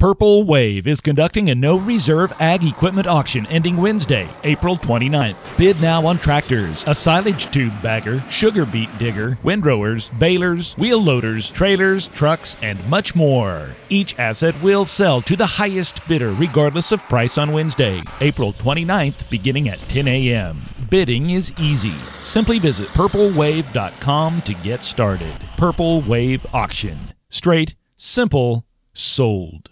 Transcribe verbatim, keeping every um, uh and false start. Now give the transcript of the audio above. Purple Wave is conducting a no-reserve ag equipment auction ending Wednesday, April twenty-ninth. Bid now on tractors, a silage tube bagger, sugar beet digger, windrowers, balers, wheel loaders, trailers, trucks, and much more. Each asset will sell to the highest bidder regardless of price on Wednesday, April twenty-ninth, beginning at ten A M Bidding is easy. Simply visit purple wave dot com to get started. Purple Wave Auction. Straight, simple, sold.